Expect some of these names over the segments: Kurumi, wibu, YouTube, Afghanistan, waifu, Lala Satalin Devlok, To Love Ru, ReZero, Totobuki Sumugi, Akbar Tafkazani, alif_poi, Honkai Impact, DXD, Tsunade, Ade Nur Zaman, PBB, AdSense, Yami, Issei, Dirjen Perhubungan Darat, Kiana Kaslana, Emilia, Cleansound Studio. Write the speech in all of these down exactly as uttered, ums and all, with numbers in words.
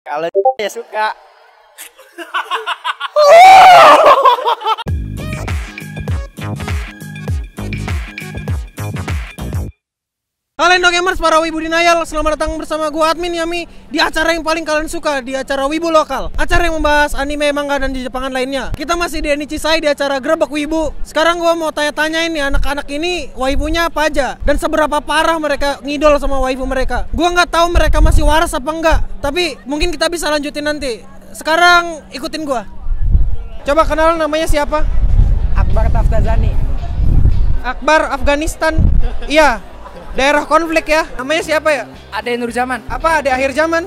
Kalau ya suka. Halo Indo Gamers, para wibu denial, selamat datang bersama gue admin Yami di acara yang paling kalian suka, di acara Wibu Lokal. Acara yang membahas anime, manga, dan Jejepangan lainnya. Kita masih di Issei di acara GrebekWibu. Sekarang gue mau tanya-tanyain nih, anak-anak ini waibunya apa aja dan seberapa parah mereka ngidol sama waibu mereka. Gue nggak tahu mereka masih waras apa enggak, tapi mungkin kita bisa lanjutin nanti. Sekarang ikutin gue. Coba kenalan namanya siapa? Akbar Tafkazani. Akbar Afghanistan. Iya. Daerah konflik ya. Namanya siapa ya? Ade Nur Zaman. Apa Ade Akhir Zaman?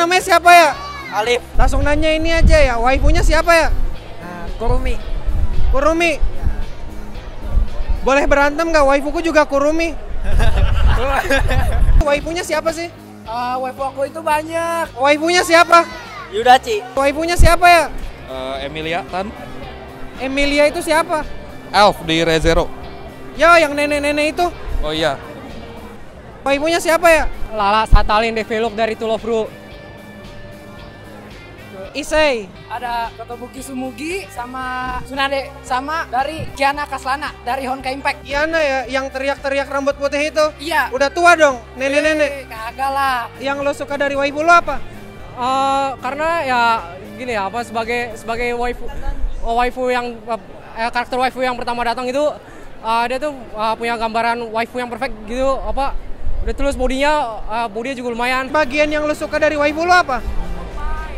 Namanya siapa ya? Alif. Langsung nanya ini aja ya, waifunya siapa ya? Nah, Kurumi. Kurumi. Ya. Boleh berantem nggak? Waifuku juga Kurumi. Waifunya siapa sih? Uh, waifu aku itu banyak. Waifunya siapa? Yudachi. Waifunya siapa ya? Uh, Emilia Tan. Emilia itu siapa? Elf di ReZero. Ya, yang nenek-nenek itu. Oh iya. Waifunya siapa ya? Lala Satalin Devlok dari To Love Ru. Issei. Ada Totobuki Sumugi sama Tsunade sama dari Kiana Kaslana dari Honkai Impact. Kiana ya, yang teriak-teriak rambut putih itu. Iya. Udah tua dong, nenek-nenek. Kagak lah. Yang lo suka dari waifu lo apa? Uh, karena ya gini ya, apa sebagai sebagai waifu waifu yang eh, karakter waifu yang pertama datang itu. Uh, dia tuh uh, punya gambaran waifu yang perfect gitu, apa udah terus bodinya, uh, bodinya juga lumayan. Bagian yang lu suka dari waifu lu apa?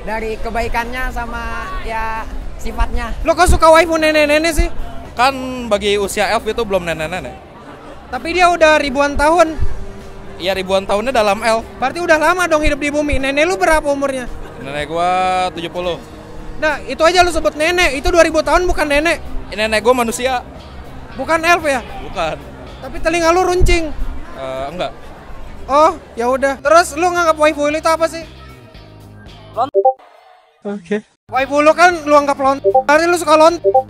Dari kebaikannya sama ya sifatnya. Lu kok suka waifu nenek-nenek sih? Kan bagi usia elf itu belum nenek-nenek. Tapi dia udah ribuan tahun. Iya, ribuan tahunnya dalam elf. Berarti udah lama dong hidup di bumi. Nenek lu berapa umurnya? Nenek gua tujuh puluh. Nah, itu aja lu sebut nenek, itu dua ribu tahun bukan nenek. Nenek gua manusia. Bukan elf ya? Bukan. Tapi telinga lu runcing? Uh, enggak. Oh, ya udah. Terus lu nganggap waifu itu apa sih? Lontok. Oke. Okay. Waifu lu kan lu anggap lontok. Berarti lu suka lontok.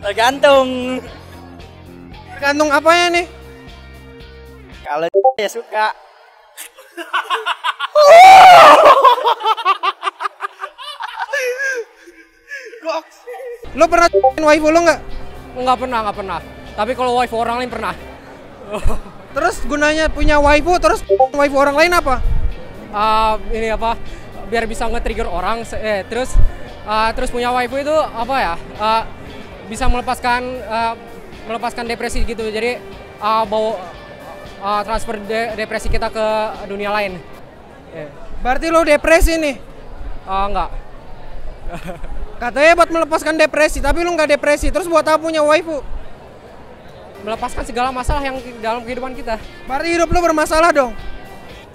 Tergantung. Tergantung apanya nih? Kalau ya suka. Lo pernah c***in waifu lo nggak? Nggak pernah, nggak pernah. Tapi kalau waifu orang lain pernah. Terus gunanya punya waifu, terus waifu orang lain apa? Uh, ini apa? Biar bisa nge-trigger orang. Eh, terus, uh, terus punya waifu itu apa ya? Uh, bisa melepaskan, uh, melepaskan depresi gitu. Jadi uh, bawa uh, transfer de depresi kita ke dunia lain. Yeah. Berarti lo depresi nih? Uh, enggak. Katanya buat melepaskan depresi, tapi lu nggak depresi. Terus buat apa punya waifu? Melepaskan segala masalah yang dalam kehidupan kita. Berarti hidup lu bermasalah dong?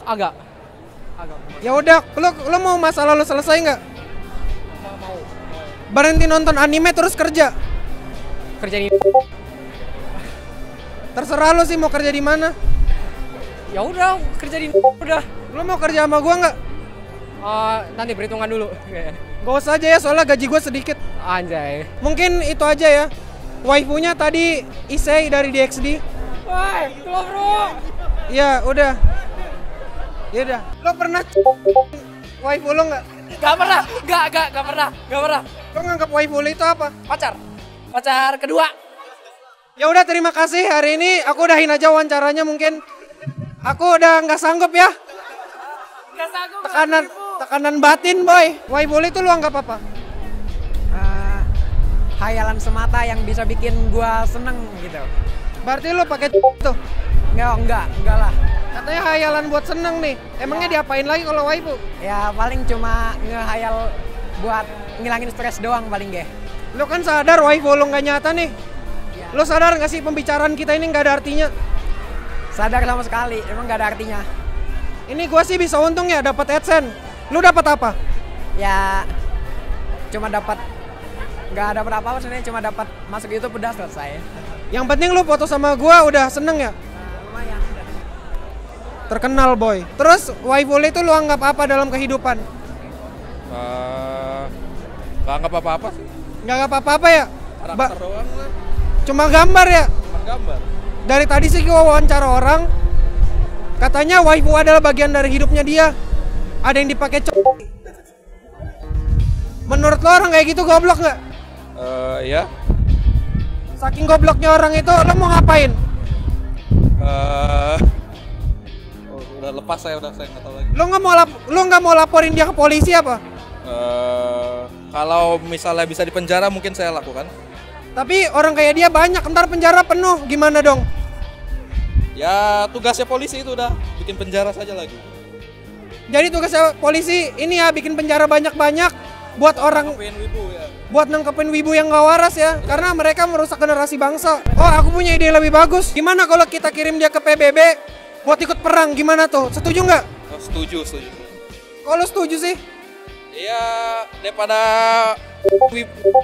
Agak. Agak. Ya udah, lu, lu mau masalah lu selesai nggak? Mau, mau. Berhenti nonton anime terus kerja. Kerja di. Terserah lu sih mau kerja di mana. Ya udah, kerja di udah. Lu mau kerja sama gua nggak? Uh, nanti perhitungan dulu. Gak usah aja ya, soalnya gaji gue sedikit. Anjay. Mungkin itu aja ya. Waifunya tadi Issei dari D X D. Woi, itu lo bro. Ya udah. Ya udah. Lo pernah waifu lo nggak? Gak pernah. Gak, gak, gak pernah. Gak pernah. Lo nganggap waifu lo itu apa? Pacar. Pacar kedua. Ya udah, terima kasih. Hari ini aku udahin aja wawancaranya mungkin. Aku udah nggak sanggup ya. Nggak sanggup. Tekanan. Tekanan batin, boy. Waifu itu lu anggap apa? Uh, hayalan semata yang bisa bikin gua seneng gitu. Berarti lu pakai tuh? Nggak, enggak, enggak lah. Katanya hayalan buat seneng nih. Emangnya ya. Diapain lagi kalau waifu? Ya paling cuma ngehayal buat ngilangin stres doang paling deh. Lu kan sadar waifu lu nggak nyata nih. Ya. Lu sadar nggak sih pembicaraan kita ini nggak ada artinya? Sadar sama sekali, emang nggak ada artinya. Ini gua sih bisa untung ya dapat AdSense. Lu dapat apa? Ya cuma dapat nggak dapat apa-apa sebenarnya, cuma dapat masuk YouTube udah selesai. Yang penting lu foto sama gua udah seneng ya? Nah, lumayan. Terkenal boy. Terus waifu itu lu anggap apa dalam kehidupan? Uh, gak anggap apa-apa sih. Gak anggap apa-apa ya? Karakter doang lah. Cuma gambar ya? Cuma gambar. Dari tadi sih gua wawancara orang. Katanya waifu adalah bagian dari hidupnya dia. Ada yang dipakai co... Menurut lo orang kayak gitu goblok nggak? Eh, uh, ya. Saking gobloknya orang itu, lo mau ngapain? Uh, oh, udah lepas saya, udah saya nggak tahu lagi. Lo nggak mau lap lo nggak mau laporin dia ke polisi apa? Uh, kalau misalnya bisa dipenjara mungkin saya lakukan. Tapi orang kayak dia banyak, ntar penjara penuh, gimana dong? Ya tugasnya polisi itu udah, bikin penjara saja lagi. Jadi tugasnya polisi ini ya bikin penjara banyak-banyak buat orang wibu, ya. Buat nangkepin wibu yang gak waras ya, ya, karena mereka merusak generasi bangsa. Oh, aku punya ide lebih bagus. Gimana kalau kita kirim dia ke P B B buat ikut perang? Gimana tuh? Setuju nggak? Oh, setuju, setuju. Kalau setuju sih? Iya, daripada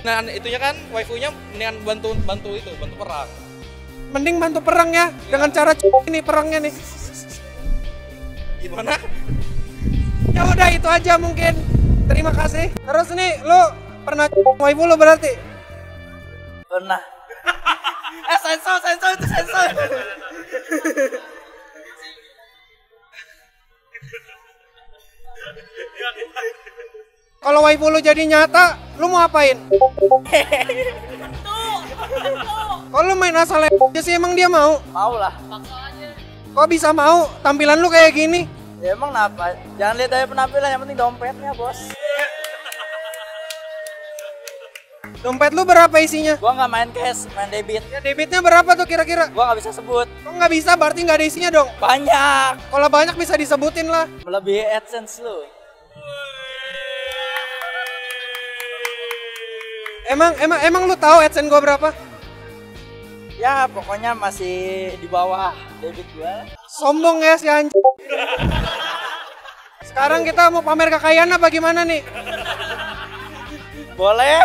nah itunya kan waifunya mendingan bantu bantu itu, bantu perang. Mending bantu perang ya, ya. Dengan cara ini perangnya nih. Gimana? Ya udah itu aja mungkin. Terima kasih. Terus nih, lu pernah waifu lu berarti? Pernah. eh sensor, sensor itu sensor. Kalau waifu lu jadi nyata, lu mau apain? Tuh. Kalau lu main asal aja sih emang dia mau? Mau lah. Kok bisa mau? Tampilan lu kayak gini. Ya emang kenapa? Jangan lihat dari penampilan, yang penting dompetnya, bos. Dompet lu berapa isinya? Gua nggak main cash, main debit. Ya debitnya berapa tuh kira-kira? Gua nggak bisa sebut. Kok nggak bisa? Berarti nggak ada isinya dong? Banyak. Kalau banyak bisa disebutin lah. Melebihi AdSense lu. Emang emang emang lu tahu AdSense gua berapa? Ya pokoknya masih di bawah debit gua. Sombong ya si anjing. Sekarang kita mau pamer kekayaan apa gimana nih? Boleh.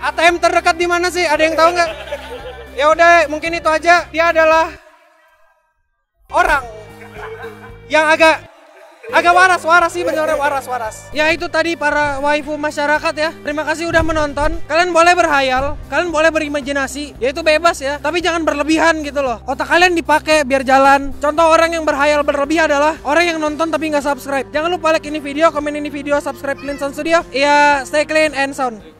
A T M terdekat di mana sih? Ada yang tahu nggak? Ya udah, mungkin itu aja. Dia adalah orang yang agak agak waras-waras sih, benar-benar waras-waras. Ya itu tadi para waifu masyarakat ya. Terima kasih udah menonton. Kalian boleh berhayal, kalian boleh berimajinasi, ya itu bebas ya. Tapi jangan berlebihan gitu loh. Otak kalian dipakai biar jalan. Contoh orang yang berhayal berlebih adalah orang yang nonton tapi nggak subscribe. Jangan lupa like ini video, komen ini video, subscribe Cleansound Studio. Ya, stay clean and sound.